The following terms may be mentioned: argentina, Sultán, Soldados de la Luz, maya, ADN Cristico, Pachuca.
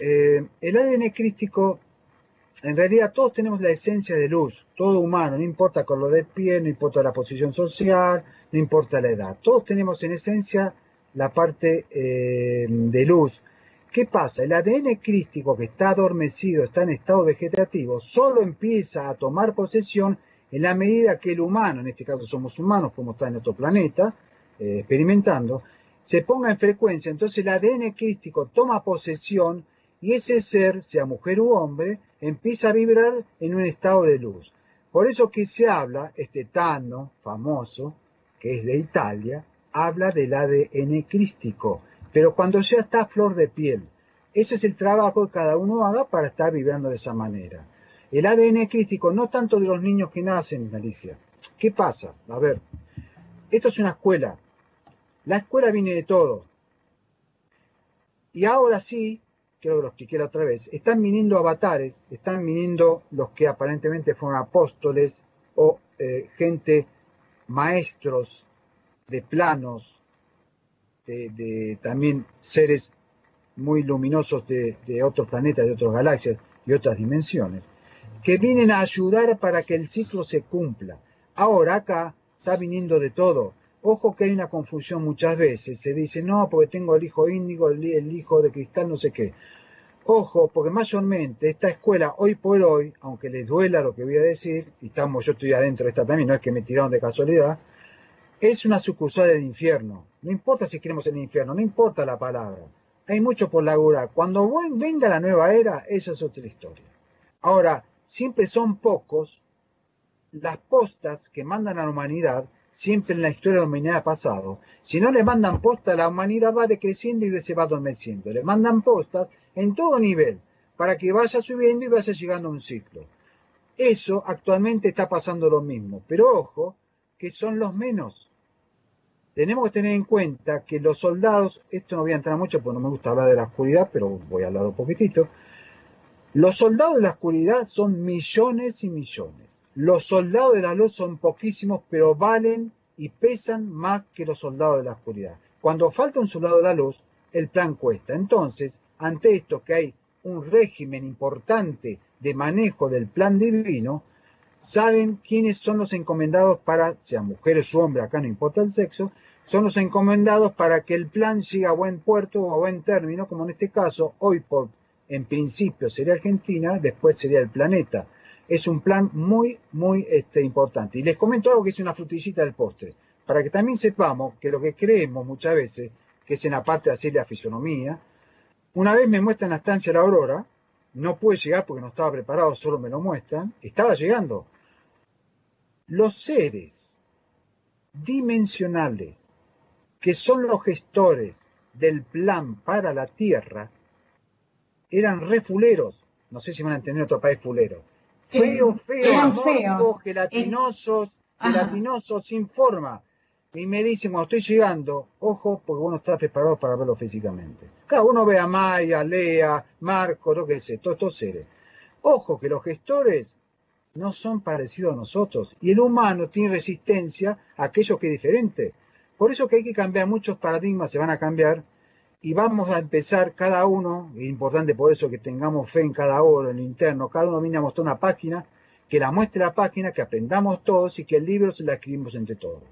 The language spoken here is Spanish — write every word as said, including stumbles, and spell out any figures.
Eh, el A D N crístico, en realidad todos tenemos la esencia de luz, todo humano, no importa color de piel, no importa la posición social, no importa la edad. Todos tenemos en esencia la parte eh, de luz. ¿Qué pasa? El A D N crístico que está adormecido, está en estado vegetativo, solo empieza a tomar posesión en la medida que el humano, en este caso somos humanos, como está en otro planeta, eh, experimentando, se ponga en frecuencia. Entonces el A D N crístico toma posesión y ese ser, sea mujer u hombre, empieza a vibrar en un estado de luz. Por eso que se habla, este Tano famoso, que es de Italia, habla del A D N crístico, pero cuando ya está a flor de piel. Ese es el trabajo que cada uno haga para estar vibrando de esa manera. El A D N crístico, no tanto de los niños que nacen, Alicia. ¿Qué pasa? A ver, esto es una escuela. La escuela viene de todo. Y ahora sí, creo que lo expliqué la otra vez, están viniendo avatares, están viniendo los que aparentemente fueron apóstoles o eh, gente, maestros de planos, de, de también seres muy luminosos de, de otros planetas, de otras galaxias y otras dimensiones, que vienen a ayudar para que el ciclo se cumpla. Ahora acá está viniendo de todo. Ojo que hay una confusión muchas veces. Se dice, no, porque tengo el hijo índigo, el, el hijo de cristal, no sé qué. Ojo, porque mayormente esta escuela, hoy por hoy, aunque les duela lo que voy a decir, y estamos, yo estoy adentro de esta también, no es que me tiraron de casualidad, es una sucursal del infierno. No importa si queremos el infierno, no importa la palabra. Hay mucho por laburar. Cuando venga la nueva era, esa es otra historia. Ahora, siempre son pocos las postas que mandan a la humanidad, siempre en la historia de la humanidad pasado. Si no le mandan postas, la humanidad va decreciendo y se va adormeciendo. Le mandan postas en todo nivel, para que vaya subiendo y vaya llegando a un ciclo. Eso actualmente está pasando lo mismo, pero ojo, que son los menos. Tenemos que tener en cuenta que los soldados, esto no voy a entrar mucho porque no me gusta hablar de la oscuridad, pero voy a hablar un poquitito. Los soldados de la oscuridad son millones y millones. Los soldados de la luz son poquísimos, pero valen y pesan más que los soldados de la oscuridad. Cuando falta un soldado de la luz, el plan cuesta. Entonces, ante esto que hay un régimen importante de manejo del plan divino, saben quiénes son los encomendados para, sean mujeres u hombres, acá no importa el sexo, son los encomendados para que el plan llegue a buen puerto o a buen término, como en este caso, hoy por, en principio sería Argentina, después sería el planeta. Es un plan muy, muy este, importante. Y les comento algo que es una frutillita del postre, para que también sepamos que lo que creemos muchas veces, que es en la parte de hacerle a fisonomía, una vez me muestran la estancia La Aurora, no pude llegar porque no estaba preparado, solo me lo muestran, estaba llegando. Los seres dimensionales, que son los gestores del plan para la Tierra, eran re fuleros, no sé si van a entender otro país fulero, Feo, feo, morbo, gelatinosos, gelatinosos, sin forma. Y me dicen, cuando estoy llegando, ojo, porque vos no estás preparado para verlo físicamente. Claro, uno ve a Maya, Lea, Marco, lo que sé, todos estos seres. Ojo, que los gestores no son parecidos a nosotros. Y el humano tiene resistencia a aquello que es diferente. Por eso que hay que cambiar, muchos paradigmas se van a cambiar. Y vamos a empezar cada uno, es importante por eso que tengamos fe en cada uno, en lo interno, cada uno viene a mostrar una página, que la muestre la página, que aprendamos todos y que el libro se la escribimos entre todos.